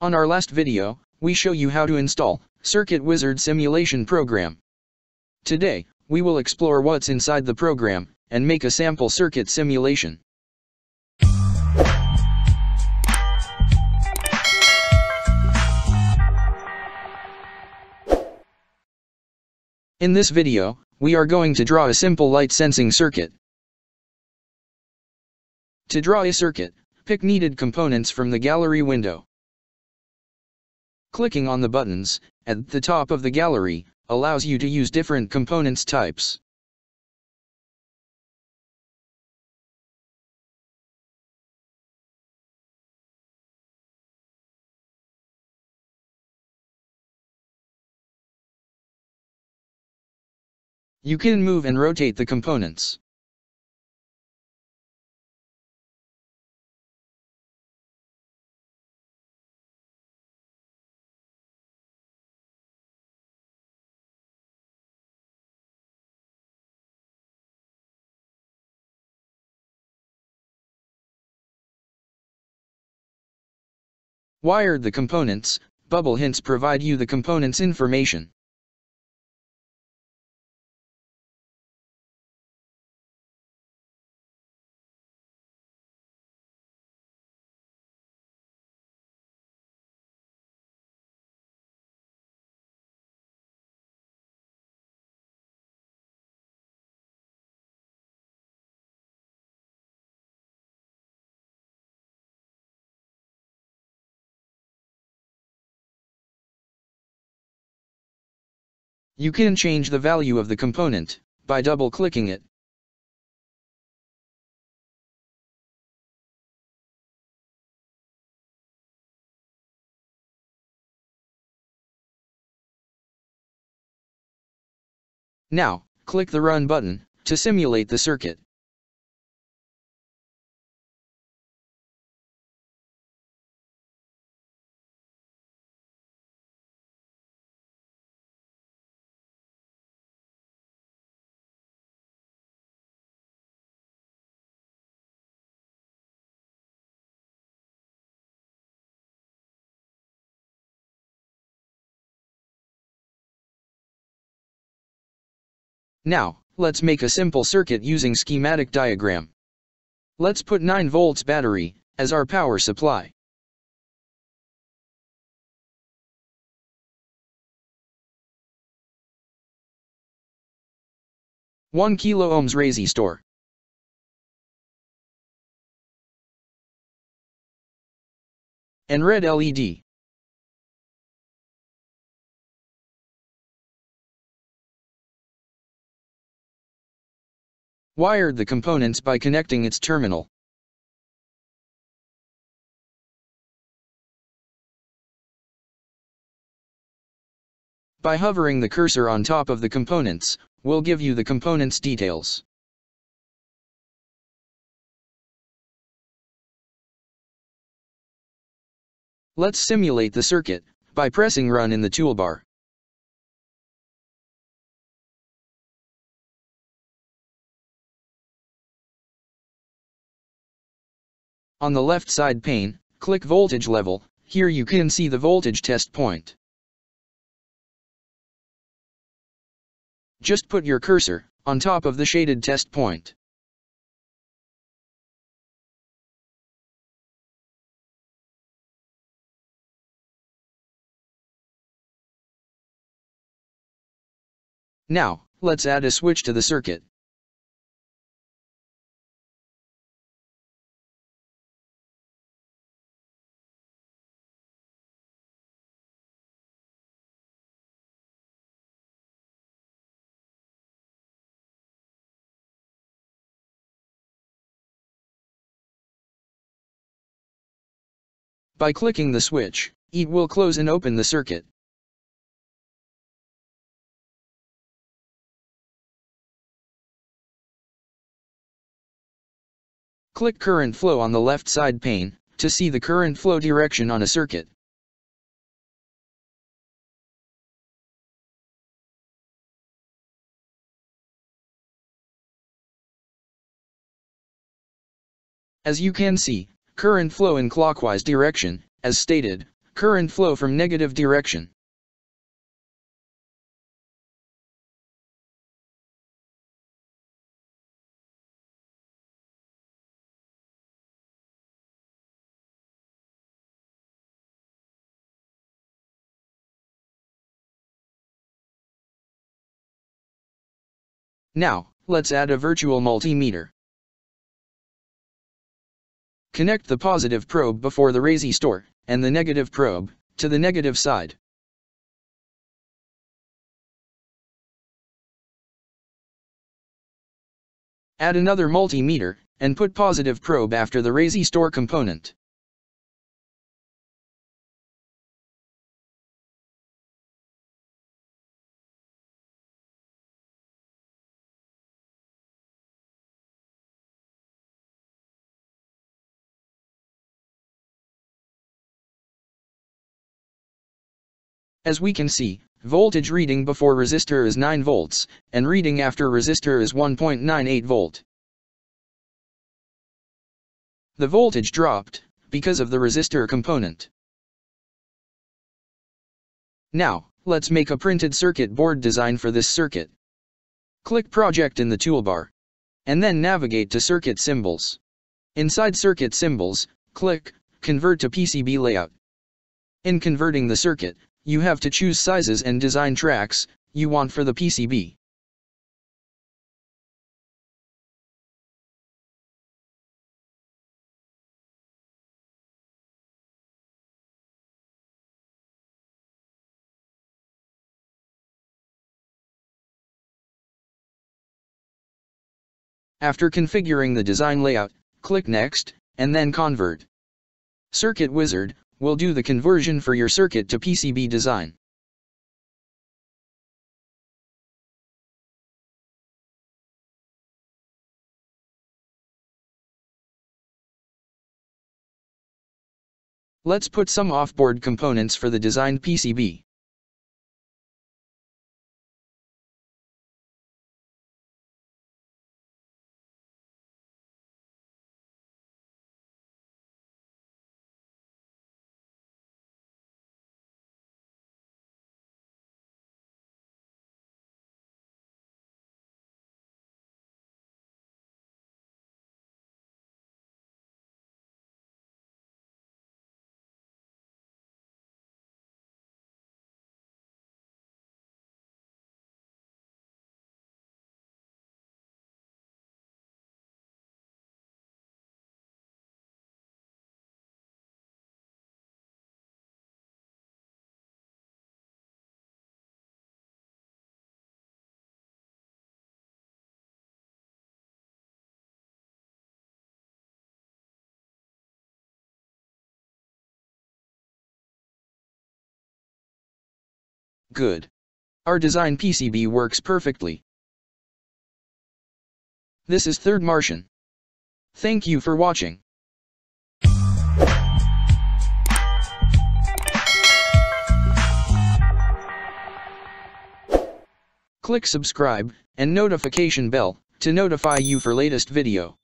On our last video, we show you how to install Circuit Wizard simulation program. Today, we will explore what's inside the program and make a sample circuit simulation. In this video, we are going to draw a simple light sensing circuit. To draw a circuit, pick needed components from the gallery window. Clicking on the buttons at the top of the gallery allows you to use different components types. You can move and rotate the components. Wired the components, bubble hints provide you the components information. You can change the value of the component by double-clicking it. Now, click the Run button to simulate the circuit. Now, let's make a simple circuit using schematic diagram. Let's put 9 volts battery as our power supply. One kilo ohms resistor. And red LED. Wired the components by connecting its terminal. By hovering the cursor on top of the components, we'll give you the components details. Let's simulate the circuit by pressing Run in the toolbar. On the left side pane, click voltage level. Here you can see the voltage test point. Just put your cursor on top of the shaded test point. Now, let's add a switch to the circuit. By clicking the switch, it will close and open the circuit. Click current flow on the left side pane to see the current flow direction on a circuit. As you can see, current flow in clockwise direction, as stated, current flow from negative direction. Now, let's add a virtual multimeter. Connect the positive probe before the resistor, and the negative probe, to the negative side. Add another multimeter, and put positive probe after the resistor component. As we can see, voltage reading before resistor is 9 volts, and reading after resistor is 1.98 volt. The voltage dropped, because of the resistor component. Now, let's make a printed circuit board design for this circuit. Click Project in the toolbar, and then navigate to Circuit Symbols. Inside Circuit Symbols, click Convert to PCB Layout. In converting the circuit, you have to choose sizes and design tracks you want for the PCB. After configuring the design layout, click Next, and then Convert. Circuit Wizard will do the conversion for your circuit to PCB design. Let's put some off-board components for the designed PCB. Good. Our design PCB works perfectly. This is Third Martian. Thank you for watching. Click subscribe and notification bell to notify you for latest video.